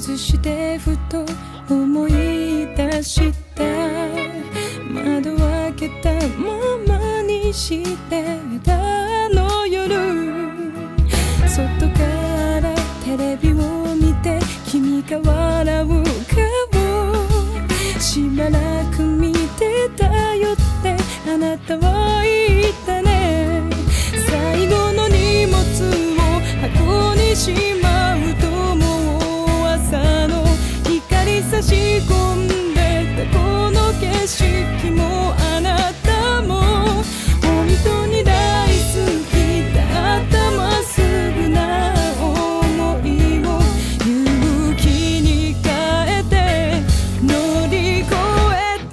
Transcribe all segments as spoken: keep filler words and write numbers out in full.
外してふと思い出した。窓を開けたままにしてたあの夜、外からテレビを見て君が笑う顔、しばらく見てたよってあなたは言ったね。最後の荷物を箱にしまうともう朝の光差し込んでこの景色もあなたも本当に大好きだったまっすぐな想いを勇気に変えて乗り越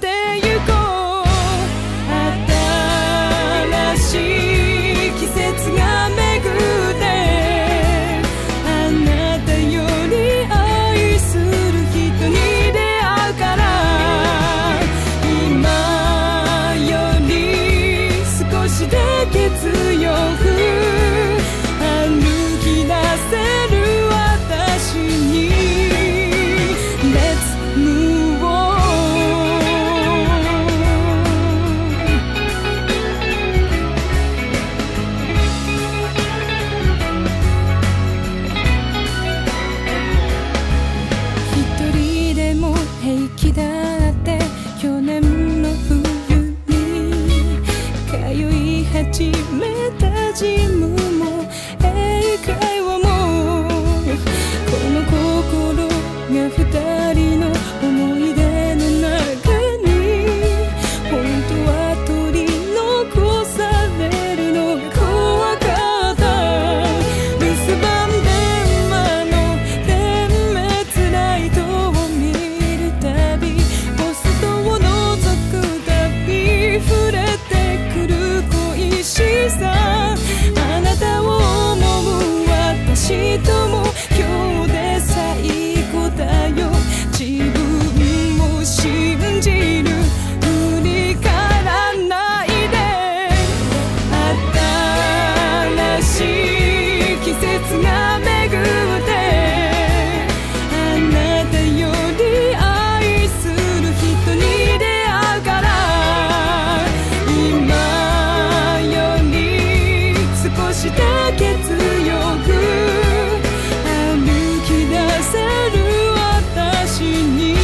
えてゆこう。新しい季節が巡ってあなたより愛する人に出会うから、強く歩き出せる私に Let's move on。 一人でも平気だって去年の冬に通い始めたジムも英会話も、この心が二人の思い出の中に本当は取り残されるのが怖かった。留守番電話の点滅ライトを見るたびポストを覗くたび触れてくるあなたを思う私とも今日で最高だよ。自分を信じる振り返らないで、新しい季節が巡ってあなたより愛する人に出会うから、今強く歩き出せる私に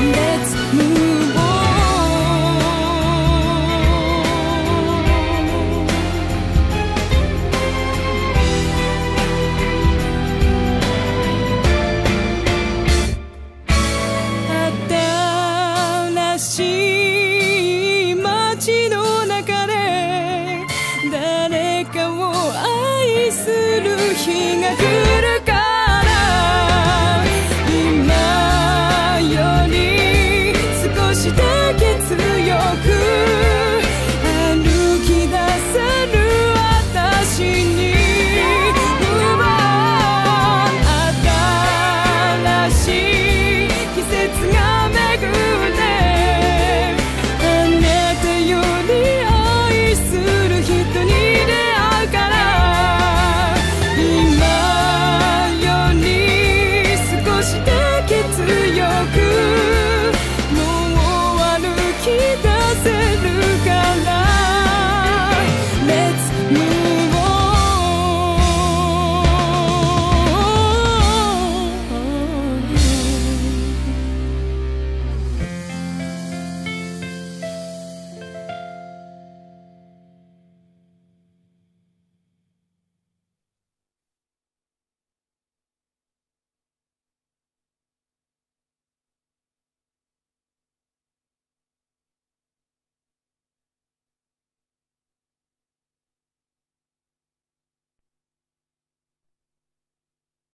Let's move on。 新しい街の中で誰かを愛する日が来る。